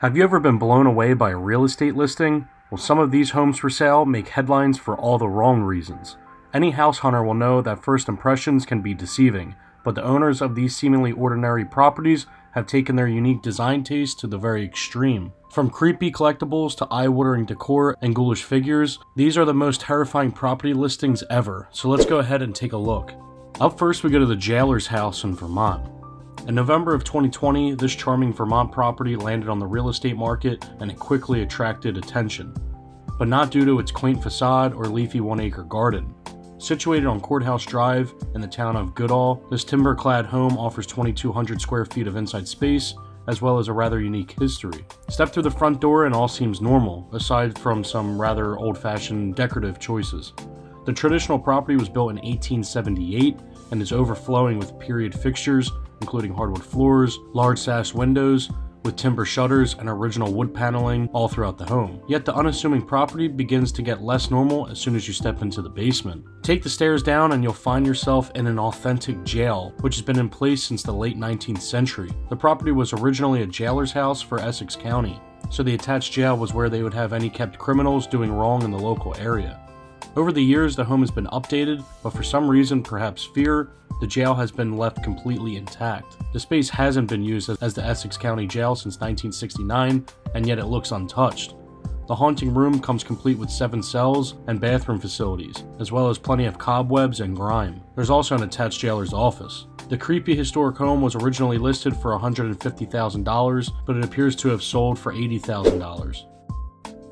Have you ever been blown away by a real estate listing? Well, some of these homes for sale make headlines for all the wrong reasons. Any house hunter will know that first impressions can be deceiving, but the owners of these seemingly ordinary properties have taken their unique design taste to the very extreme. From creepy collectibles to eye-watering decor and ghoulish figures, these are the most terrifying property listings ever, so let's go ahead and take a look. Up first, we go to the Jailer's House in Vermont. In November of 2020, this charming Vermont property landed on the real estate market and it quickly attracted attention, but not due to its quaint facade or leafy one-acre garden. Situated on Courthouse Drive in the town of Goodall, this timber-clad home offers 2,200 square feet of inside space, as well as a rather unique history. Step through the front door and all seems normal, aside from some rather old-fashioned decorative choices. The traditional property was built in 1878 and is overflowing with period fixtures, including hardwood floors, large sash windows, with timber shutters and original wood paneling all throughout the home. Yet the unassuming property begins to get less normal as soon as you step into the basement. Take the stairs down and you'll find yourself in an authentic jail, which has been in place since the late 19th century. The property was originally a jailer's house for Essex County, so the attached jail was where they would have any kept criminals doing wrong in the local area. Over the years, the home has been updated, but for some reason, perhaps fear, the jail has been left completely intact. The space hasn't been used as the Essex County Jail since 1969, and yet it looks untouched. The haunting room comes complete with 7 cells and bathroom facilities, as well as plenty of cobwebs and grime. There's also an attached jailer's office. The creepy historic home was originally listed for $150,000, but it appears to have sold for $80,000.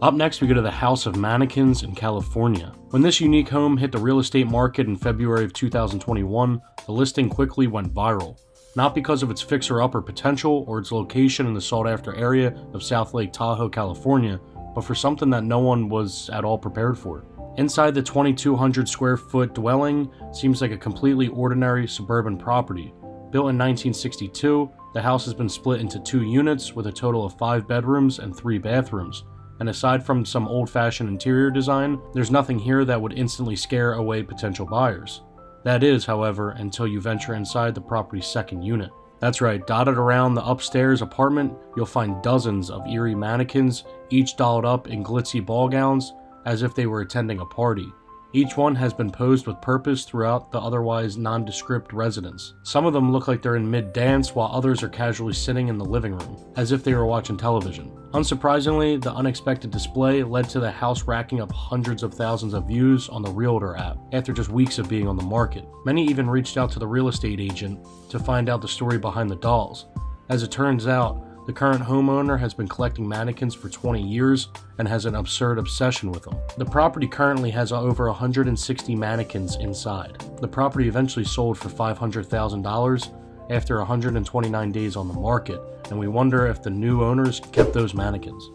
Up next, we go to the House of Mannequins in California. When this unique home hit the real estate market in February of 2021, the listing quickly went viral. Not because of its fixer-upper potential or its location in the sought-after area of South Lake Tahoe, California, but for something that no one was at all prepared for. Inside the 2,200 square foot dwelling seems like a completely ordinary suburban property. Built in 1962, the house has been split into 2 units with a total of 5 bedrooms and 3 bathrooms. And aside from some old-fashioned interior design, there's nothing here that would instantly scare away potential buyers. That is, however, until you venture inside the property's 2nd unit. That's right, dotted around the upstairs apartment, you'll find dozens of eerie mannequins, each dolled up in glitzy ball gowns as if they were attending a party. Each one has been posed with purpose throughout the otherwise nondescript residence. Some of them look like they're in mid-dance while others are casually sitting in the living room, as if they were watching television. Unsurprisingly, the unexpected display led to the house racking up hundreds of thousands of views on the Realtor app after just weeks of being on the market. Many even reached out to the real estate agent to find out the story behind the dolls. As it turns out, the current homeowner has been collecting mannequins for 20 years and has an absurd obsession with them. The property currently has over 160 mannequins inside. The property eventually sold for $500,000 after 129 days on the market, and we wonder if the new owners kept those mannequins.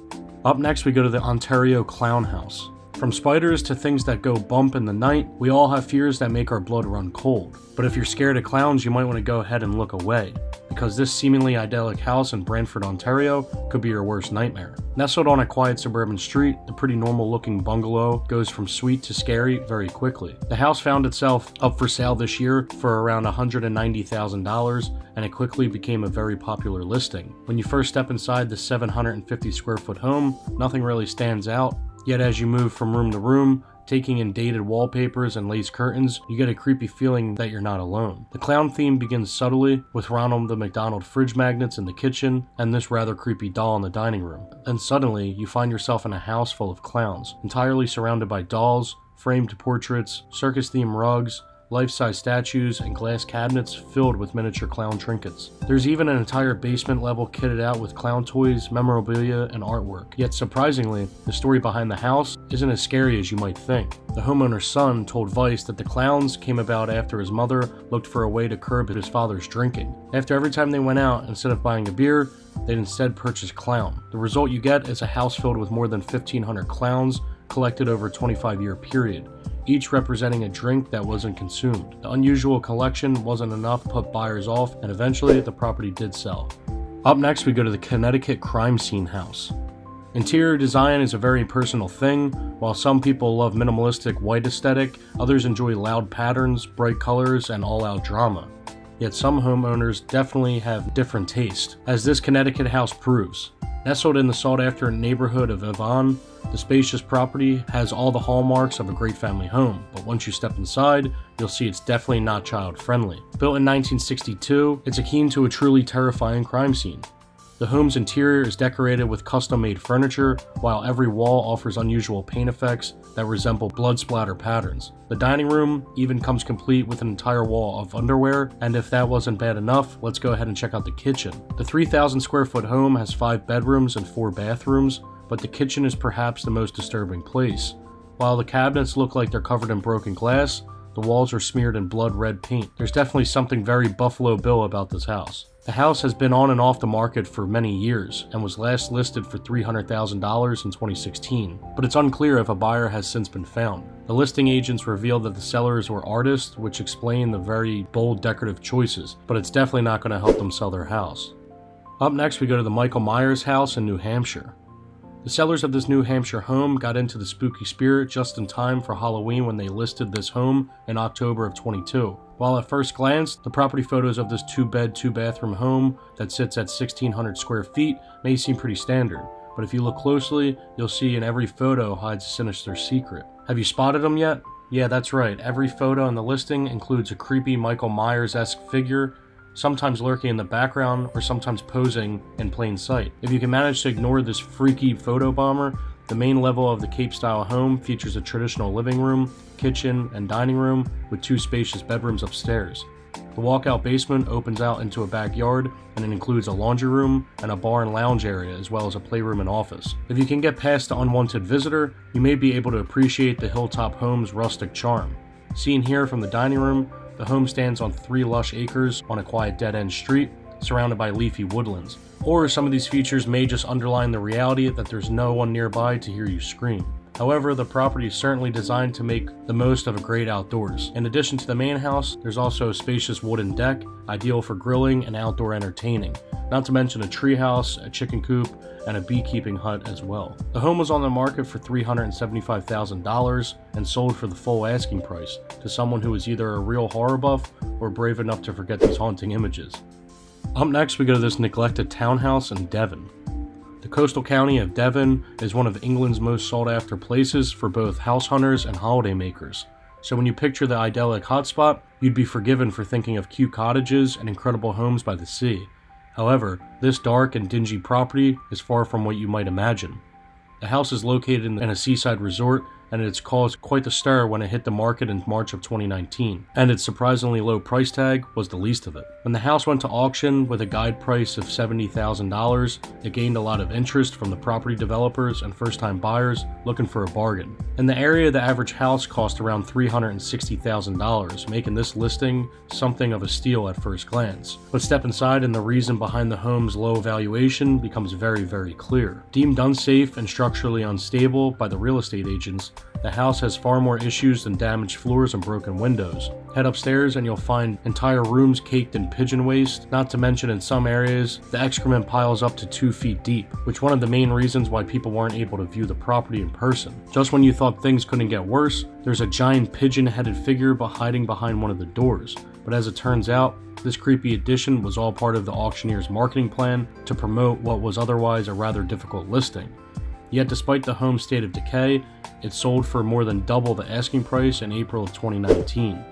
Up next, we go to the Ontario Clown House. From spiders to things that go bump in the night, we all have fears that make our blood run cold. But if you're scared of clowns, you might want to go ahead and look away, because this seemingly idyllic house in Brantford, Ontario could be your worst nightmare. Nestled on a quiet suburban street, the pretty normal-looking bungalow goes from sweet to scary very quickly. The house found itself up for sale this year for around $190,000, and it quickly became a very popular listing. When you first step inside the 750 square foot home, nothing really stands out. Yet as you move from room to room, taking in dated wallpapers and lace curtains, you get a creepy feeling that you're not alone. The clown theme begins subtly with Ronald McDonald fridge magnets in the kitchen and this rather creepy doll in the dining room. And suddenly, you find yourself in a house full of clowns, entirely surrounded by dolls, framed portraits, circus-themed rugs, life-size statues, and glass cabinets filled with miniature clown trinkets. There's even an entire basement level kitted out with clown toys, memorabilia, and artwork. Yet surprisingly, the story behind the house isn't as scary as you might think. The homeowner's son told Vice that the clowns came about after his mother looked for a way to curb his father's drinking. After every time they went out, instead of buying a beer, they'd instead purchase clown. The result you get is a house filled with more than 1,500 clowns collected over a 25-year period, each representing a drink that wasn't consumed. The unusual collection wasn't enough to put buyers off, and eventually the property did sell. Up next, we go to the Connecticut Crime Scene House. Interior design is a very personal thing. While some people love minimalistic white aesthetic, others enjoy loud patterns, bright colors, and all-out drama. Yet some homeowners definitely have different taste, as this Connecticut house proves. Nestled in the sought-after neighborhood of Devon, the spacious property has all the hallmarks of a great family home, but once you step inside, you'll see it's definitely not child-friendly. Built in 1962, it's akin to a truly terrifying crime scene. The home's interior is decorated with custom-made furniture, while every wall offers unusual paint effects that resemble blood splatter patterns. The dining room even comes complete with an entire wall of underwear, and if that wasn't bad enough, let's go ahead and check out the kitchen. The 3,000 square foot home has 5 bedrooms and 4 bathrooms, but the kitchen is perhaps the most disturbing place. While the cabinets look like they're covered in broken glass, the walls are smeared in blood red paint. There's definitely something very Buffalo Bill about this house. The house has been on and off the market for many years and was last listed for $300,000 in 2016, but it's unclear if a buyer has since been found. The listing agents revealed that the sellers were artists, which explain the very bold decorative choices, but it's definitely not going to help them sell their house. Up next, we go to the Michael Myers house in New Hampshire. The sellers of this New Hampshire home got into the spooky spirit just in time for Halloween when they listed this home in October of 22. While at first glance, the property photos of this 2-bed, 2-bathroom home that sits at 1,600 square feet may seem pretty standard, but if you look closely, you'll see in every photo hides a sinister secret. Have you spotted them yet? Yeah, that's right. Every photo on the listing includes a creepy Michael Myers-esque figure, sometimes lurking in the background or sometimes posing in plain sight. If you can manage to ignore this freaky photo bomber, the main level of the Cape-style home features a traditional living room, kitchen, and dining room with 2 spacious bedrooms upstairs. The walkout basement opens out into a backyard, and it includes a laundry room and a bar and lounge area, as well as a playroom and office. If you can get past the unwanted visitor, you may be able to appreciate the hilltop home's rustic charm. Seen here from the dining room, the home stands on 3 lush acres on a quiet dead-end street, surrounded by leafy woodlands. Or some of these features may just underline the reality that there's no one nearby to hear you scream. However, the property is certainly designed to make the most of a great outdoors. In addition to the main house, there's also a spacious wooden deck, ideal for grilling and outdoor entertaining. Not to mention a treehouse, a chicken coop, and a beekeeping hut as well. The home was on the market for $375,000 and sold for the full asking price to someone who is either a real horror buff or brave enough to forget these haunting images. Up next, we go to this neglected townhouse in Devon. The coastal county of Devon is one of England's most sought-after places for both house hunters and holiday makers. So when you picture the idyllic hotspot, you'd be forgiven for thinking of cute cottages and incredible homes by the sea. However, this dark and dingy property is far from what you might imagine. The house is located in a seaside resort, and it's caused quite the stir when it hit the market in March of 2019, and its surprisingly low price tag was the least of it. When the house went to auction with a guide price of $70,000, it gained a lot of interest from the property developers and first-time buyers looking for a bargain. In the area, the average house cost around $360,000, making this listing something of a steal at first glance. But step inside and the reason behind the home's low valuation becomes very, very clear. Deemed unsafe and structurally unstable by the real estate agents, the house has far more issues than damaged floors and broken windows. Head upstairs and you'll find entire rooms caked in pigeon waste, not to mention in some areas, the excrement piles up to 2 feet deep, which is one of the main reasons why people weren't able to view the property in person. Just when you thought things couldn't get worse, there's a giant pigeon-headed figure hiding behind one of the doors. But as it turns out, this creepy addition was all part of the auctioneer's marketing plan to promote what was otherwise a rather difficult listing. Yet despite the home's state of decay, it sold for more than double the asking price in April of 2019.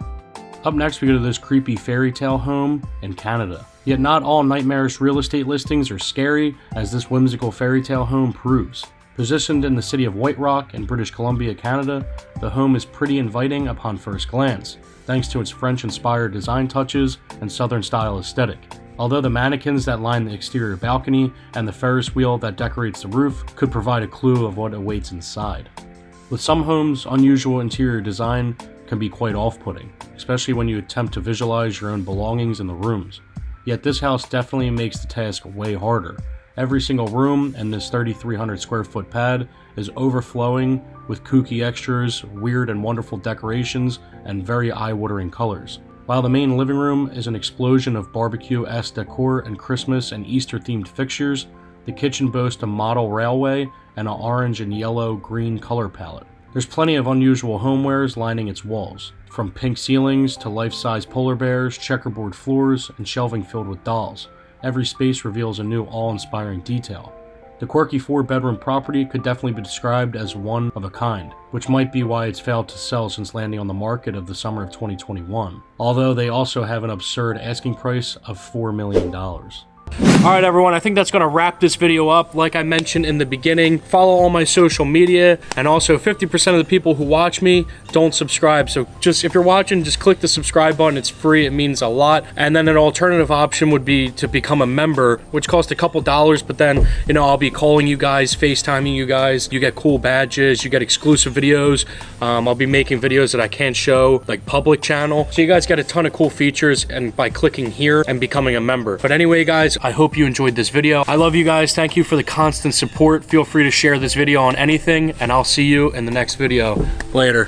Up next, we go to this creepy fairy tale home in Canada. Yet not all nightmarish real estate listings are scary, as this whimsical fairy tale home proves. Positioned in the city of White Rock in British Columbia, Canada, the home is pretty inviting upon first glance, thanks to its French-inspired design touches and Southern-style aesthetic. Although the mannequins that line the exterior balcony and the Ferris wheel that decorates the roof could provide a clue of what awaits inside. With some homes, unusual interior design can be quite off-putting, especially when you attempt to visualize your own belongings in the rooms. Yet this house definitely makes the task way harder. Every single room in this 3,300 square foot pad is overflowing with kooky extras, weird and wonderful decorations, and very eye-watering colors. While the main living room is an explosion of barbecue-esque decor and Christmas and Easter-themed fixtures, the kitchen boasts a model railway and an orange and yellow-green color palette. There's plenty of unusual homewares lining its walls, from pink ceilings to life-size polar bears, checkerboard floors, and shelving filled with dolls. Every space reveals a new awe-inspiring detail. The quirky four-bedroom property could definitely be described as one of a kind, which might be why it's failed to sell since landing on the market of the summer of 2021, although they also have an absurd asking price of $4 million. Alright everyone, I think that's going to wrap this video up. Like I mentioned in the beginning, follow all my social media, and also 50% of the people who watch me don't subscribe. So just, if you're watching, just click the subscribe button. It's free, it means a lot. And then an alternative option would be to become a member, which costs a couple dollars, but then, you know, I'll be calling you guys, FaceTiming you guys. You get cool badges, you get exclusive videos. I'll be making videos that I can't show, like public channel. So you guys get a ton of cool features and by clicking here and becoming a member. But anyway guys, I hope you enjoyed this video. I love you guys. Thank you for the constant support. Feel free to share this video on anything, and I'll see you in the next video. Later.